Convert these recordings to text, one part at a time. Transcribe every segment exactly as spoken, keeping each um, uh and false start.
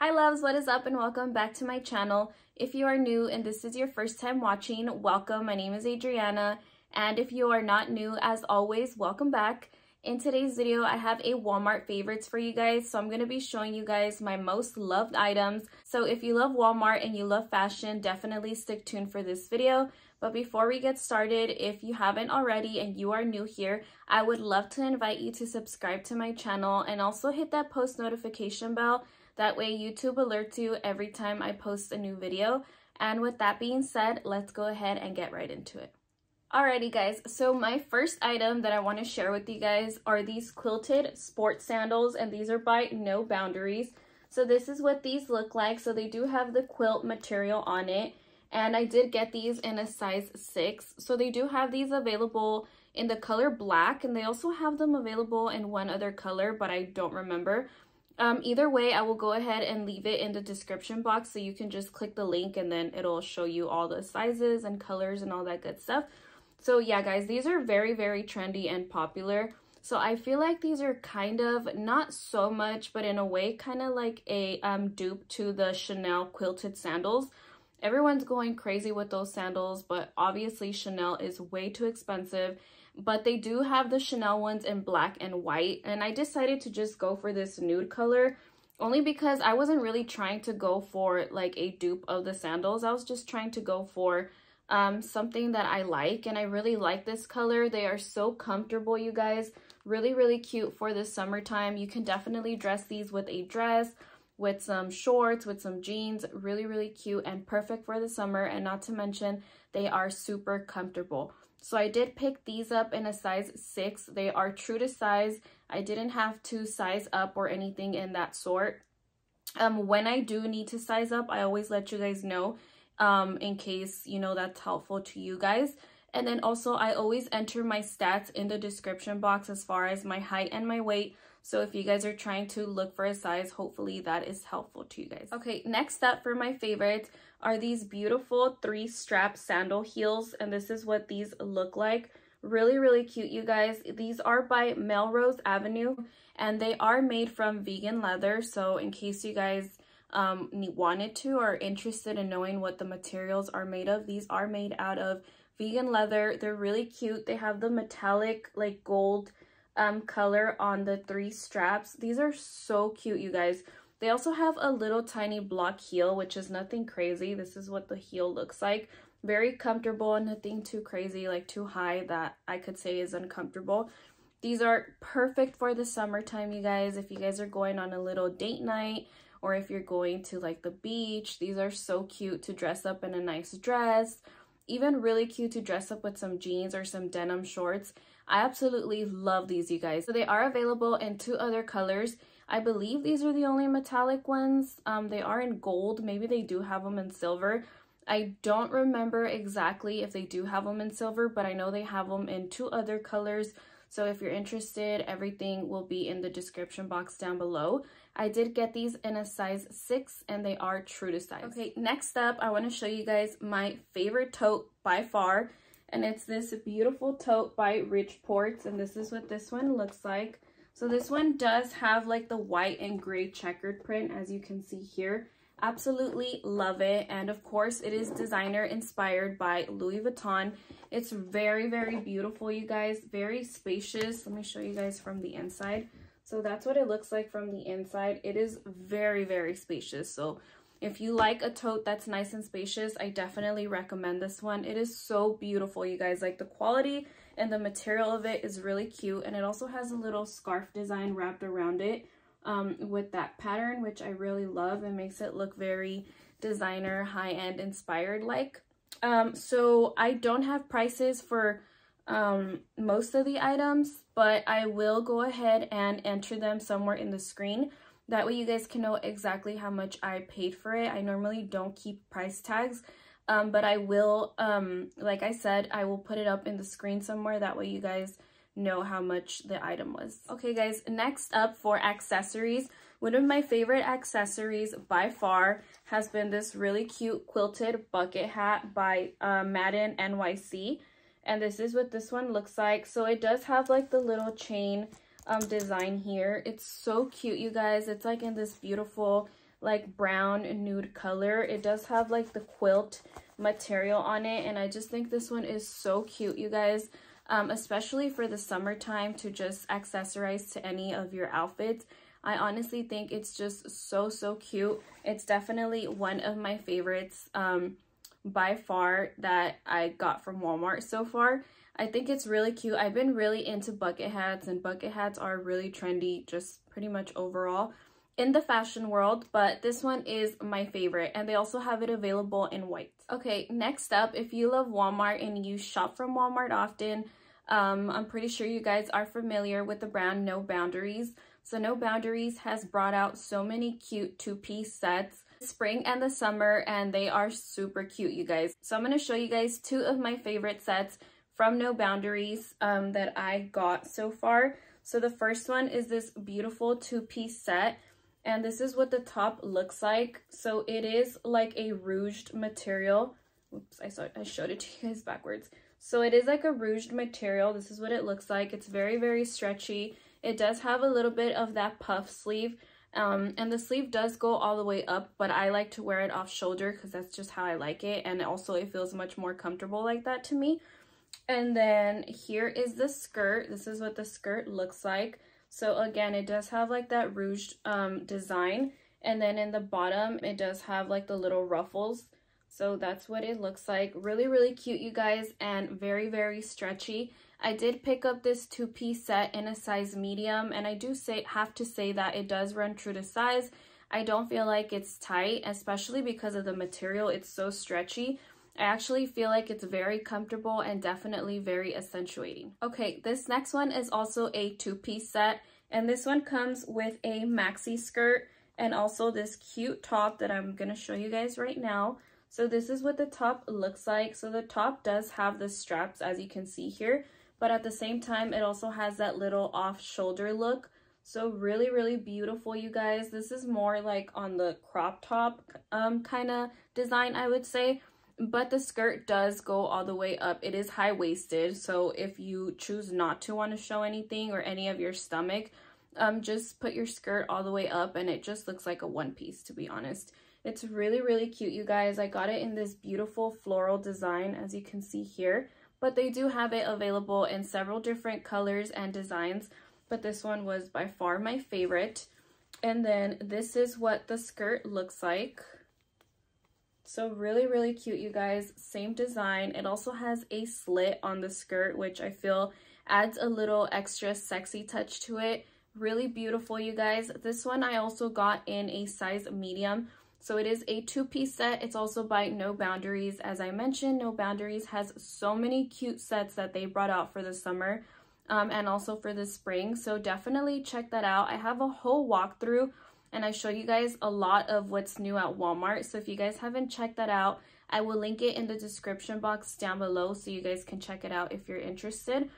Hi loves, what is up and welcome back to my channel. If you are new and this is your first time watching, welcome. My name is Adriana, and if you are not new, as always, welcome back. In today's video, I have a Walmart favorites for you guys, so I'm going to be showing you guys my most loved items. So if you love Walmart and you love fashion, definitely stick tuned for this video. But before we get started, if you haven't already and you are new here, I would love to invite you to subscribe to my channel and also hit that post notification bell. That way YouTube alerts you every time I post a new video. And with that being said, let's go ahead and get right into it. Alrighty guys, so my first item that I want to share with you guys are these quilted sports sandals, and these are by No Boundaries. So this is what these look like. So they do have the quilt material on it, and I did get these in a size six. So they do have these available in the color black, and they also have them available in one other color, but I don't remember. Um, either way, I will go ahead and leave it in the description box so you can just click the link and then it'll show you all the sizes and colors and all that good stuff. So yeah, guys, these are very, very trendy and popular. So I feel like these are kind of, not so much, but in a way, kind of like a um, dupe to the Chanel quilted sandals. Everyone's going crazy with those sandals, but obviously Chanel is way too expensive. But they do have the Chanel ones in black and white, and I decided to just go for this nude color only because I wasn't really trying to go for like a dupe of the sandals. I was just trying to go for um, something that I like, and I really like this color. They are so comfortable, you guys. Really, really cute for the summertime. You can definitely dress these with a dress, with some shorts, with some jeans. Really, really cute and perfect for the summer, and not to mention they are super comfortable. So I did pick these up in a size six. They are true to size. I didn't have to size up or anything in that sort. Um, when I do need to size up, I always let you guys know um, in case, you know, that's helpful to you guys. And then also, I always enter my stats in the description box as far as my height and my weight. So if you guys are trying to look for a size, hopefully that is helpful to you guys. Okay, next up for my favorites are these beautiful three-strap sandal heels. And this is what these look like. Really, really cute, you guys. These are by Melrose Avenue, and they are made from vegan leather. So in case you guys um, wanted to or are interested in knowing what the materials are made of, these are made out of vegan leather. They're really cute. They have the metallic, like gold um, color on the three straps. These are so cute, you guys. They also have a little tiny block heel, which is nothing crazy. This is what the heel looks like. Very comfortable and nothing too crazy, like too high that I could say is uncomfortable. These are perfect for the summertime, you guys. If you guys are going on a little date night, or if you're going to like the beach, these are so cute to dress up in a nice dress. Even really cute to dress up with some jeans or some denim shorts. I absolutely love these, you guys. So they are available in two other colors. I believe these are the only metallic ones. Um, they are in gold. Maybe they do have them in silver. I don't remember exactly if they do have them in silver, but I know they have them in two other colors. So if you're interested, everything will be in the description box down below. I did get these in a size six, and they are true to size. Okay, next up, I want to show you guys my favorite tote by far, and it's this beautiful tote by Richports, and this is what this one looks like. So this one does have like the white and gray checkered print, as you can see here. Absolutely love it, and of course it is designer inspired by Louis Vuitton. It's very, very beautiful, you guys. Very spacious. Let me show you guys from the inside. So that's what it looks like from the inside. It is very, very spacious. So if you like a tote that's nice and spacious, I definitely recommend this one. It is so beautiful, you guys. Like the quality and the material of it is really cute, and it also has a little scarf design wrapped around it. Um, with that pattern, which I really love, and makes it look very designer, high-end inspired like. Um, so I don't have prices for um, most of the items, but I will go ahead and enter them somewhere in the screen. That way you guys can know exactly how much I paid for it. I normally don't keep price tags, um, but I will, um, like I said, I will put it up in the screen somewhere. That way you guys know how much the item was. Okay guys, next up for accessories, one of my favorite accessories by far has been this really cute quilted bucket hat by uh, Madden N Y C, and this is what this one looks like. So it does have like the little chain um, design here. It's so cute, you guys. It's like in this beautiful like brown nude color. It does have like the quilt material on it, and I just think this one is so cute, you guys. Um, especially for the summertime, to just accessorize to any of your outfits. I honestly think it's just so, so cute. It's definitely one of my favorites um, by far that I got from Walmart so far. I think it's really cute. I've been really into bucket hats, and bucket hats are really trendy just pretty much overall in the fashion world, but this one is my favorite, and they also have it available in white. Okay, next up, if you love Walmart and you shop from Walmart often, um, I'm pretty sure you guys are familiar with the brand No Boundaries. So No Boundaries has brought out so many cute two-piece sets, spring and the summer, and they are super cute, you guys. So I'm gonna show you guys two of my favorite sets from No Boundaries um, that I got so far. So the first one is this beautiful two-piece set, and this is what the top looks like. So it is like a rouged material. Oops, I, saw, I showed it to you guys backwards. So it is like a rouged material. This is what it looks like. It's very, very stretchy. It does have a little bit of that puff sleeve. Um, and the sleeve does go all the way up, but I like to wear it off shoulder because that's just how I like it. And also it feels much more comfortable like that to me. And then here is the skirt. This is what the skirt looks like. So again, it does have like that ruched um, design. And then in the bottom, it does have like the little ruffles. So that's what it looks like. Really, really cute, you guys, and very, very stretchy. I did pick up this two-piece set in a size medium, and I do say have to say that it does run true to size. I don't feel like it's tight, especially because of the material. It's so stretchy. I actually feel like it's very comfortable and definitely very accentuating. Okay, this next one is also a two-piece set, and this one comes with a maxi skirt and also this cute top that I'm gonna show you guys right now. So this is what the top looks like. So the top does have the straps, as you can see here, but at the same time, it also has that little off-shoulder look. So really, really beautiful, you guys. This is more like on the crop top um, kind of design, I would say. But the skirt does go all the way up. It is high-waisted, so if you choose not to want to show anything or any of your stomach, um, just put your skirt all the way up, and it just looks like a one-piece, to be honest. It's really, really cute, you guys. I got it in this beautiful floral design, as you can see here. But they do have it available in several different colors and designs, but this one was by far my favorite. And then this is what the skirt looks like. So really, really cute, you guys. Same design. It also has a slit on the skirt, which I feel adds a little extra sexy touch to it. Really beautiful, you guys. This one I also got in a size medium. So it is a two-piece set. It's also by No Boundaries. As I mentioned, No Boundaries has so many cute sets that they brought out for the summer um, and also for the spring. So definitely check that out. I have a whole walkthrough, and I show you guys a lot of what's new at Walmart. So if you guys haven't checked that out, I will link it in the description box down below so you guys can check it out if you're interested.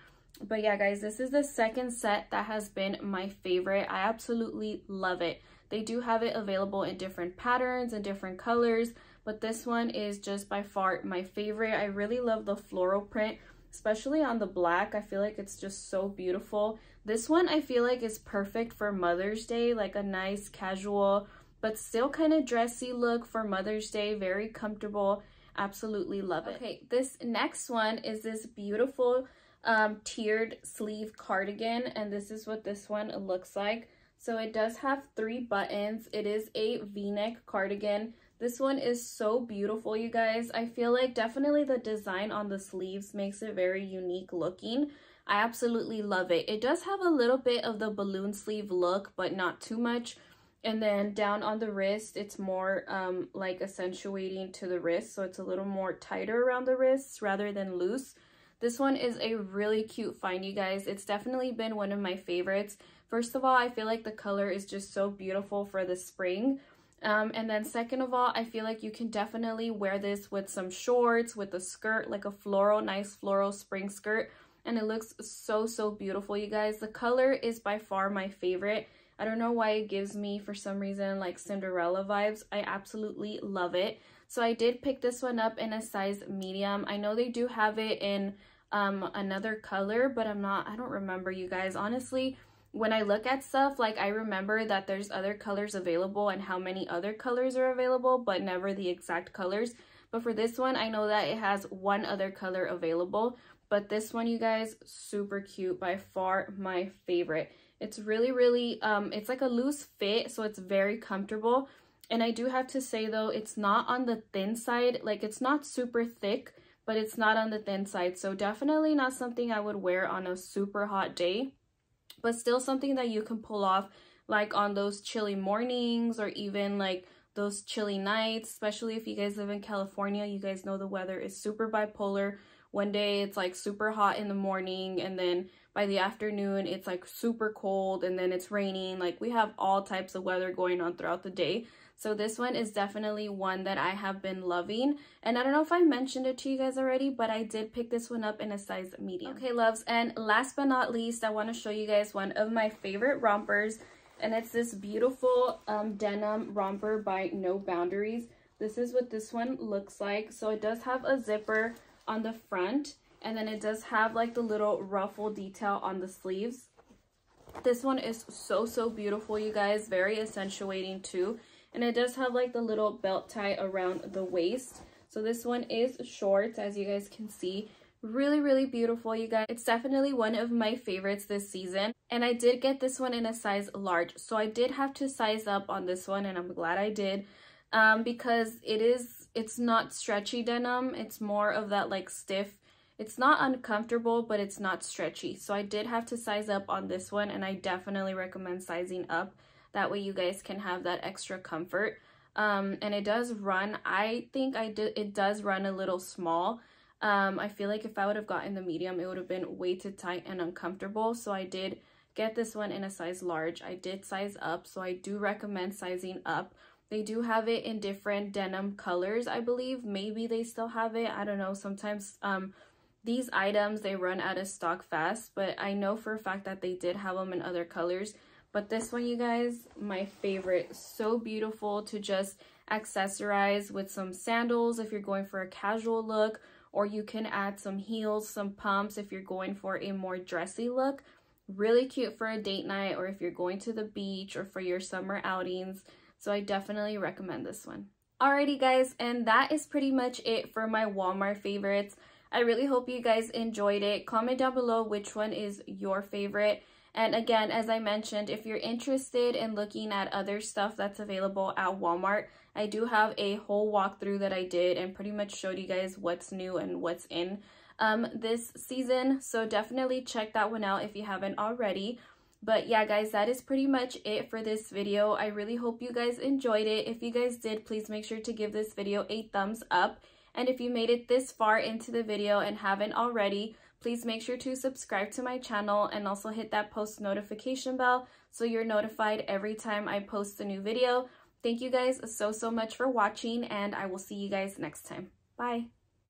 But yeah, guys, this is the second set that has been my favorite. I absolutely love it. They do have it available in different patterns and different colors, but this one is just by far my favorite. I really love the floral print, especially on the black. I feel like it's just so beautiful. This one I feel like is perfect for Mother's Day, like a nice casual but still kind of dressy look for Mother's Day. Very comfortable. Absolutely love it. Okay, this next one is this beautiful um, tiered sleeve cardigan, and this is what this one looks like. So it does have three buttons. It is a V-neck cardigan. This one is so beautiful, you guys. I feel like definitely the design on the sleeves makes it very unique looking. I absolutely love it. It does have a little bit of the balloon sleeve look, but not too much. And then down on the wrist, it's more um, like accentuating to the wrist. So it's a little more tighter around the wrists rather than loose. This one is a really cute find, you guys. It's definitely been one of my favorites. First of all, I feel like the color is just so beautiful for the spring. Um, and then second of all, I feel like you can definitely wear this with some shorts, with a skirt, like a floral, nice floral spring skirt. And it looks so, so beautiful, you guys. The color is by far my favorite. I don't know why it gives me, for some reason, like Cinderella vibes. I absolutely love it. So I did pick this one up in a size medium. I know they do have it in um, another color, but I'm not, I don't remember, you guys. Honestly, when I look at stuff, like, I remember that there's other colors available and how many other colors are available, but never the exact colors. But for this one, I know that it has one other color available. But this one, you guys, super cute. By far my favorite. It's really, really, um, it's like a loose fit, so it's very comfortable. And I do have to say, though, it's not on the thin side. Like, it's not super thick, but it's not on the thin side. So definitely not something I would wear on a super hot day. But still something that you can pull off, like, on those chilly mornings or even, like, those chilly nights. Especially if you guys live in California, you guys know the weather is super bipolar. One day it's like super hot in the morning, and then by the afternoon it's like super cold, and then it's raining. Like, we have all types of weather going on throughout the day. So this one is definitely one that I have been loving. And I don't know if I mentioned it to you guys already, but I did pick this one up in a size medium. Okay, loves, and last but not least, I want to show you guys one of my favorite rompers. And it's this beautiful um, denim romper by No Boundaries. This is what this one looks like. So it does have a zipper on the front, and then it does have like the little ruffle detail on the sleeves. This one is so, so beautiful, you guys. Very accentuating too. And it does have like the little belt tie around the waist. So this one is short, as you guys can see. Really, really beautiful, you guys. It's definitely one of my favorites this season. And I did get this one in a size large. So I did have to size up on this one, and I'm glad I did. Um, because it is, it's not stretchy denim. It's more of that like stiff. It's not uncomfortable, but it's not stretchy. So I did have to size up on this one, and I definitely recommend sizing up. That way you guys can have that extra comfort. Um, and it does run, I think I did, it does run a little small. Um, I feel like if I would have gotten the medium, it would have been way too tight and uncomfortable. So I did get this one in a size large. I did size up, so I do recommend sizing up. They do have it in different denim colors, I believe. Maybe they still have it. I don't know. Sometimes um, these items, they run out of stock fast. But I know for a fact that they did have them in other colors. But this one, you guys, my favorite. So beautiful to just accessorize with some sandals if you're going for a casual look. Or you can add some heels, some pumps if you're going for a more dressy look. Really cute for a date night, or if you're going to the beach, or for your summer outings. So I definitely recommend this one. Alrighty guys, and that is pretty much it for my Walmart favorites. I really hope you guys enjoyed it. Comment down below which one is your favorite. And again, as I mentioned, if you're interested in looking at other stuff that's available at Walmart, I do have a whole walkthrough that I did and pretty much showed you guys what's new and what's in um, this season. So definitely check that one out if you haven't already. But yeah, guys, that is pretty much it for this video. I really hope you guys enjoyed it. If you guys did, please make sure to give this video a thumbs up. And if you made it this far into the video and haven't already, please make sure to subscribe to my channel and also hit that post notification bell so you're notified every time I post a new video. Thank you guys so, so much for watching, and I will see you guys next time. Bye!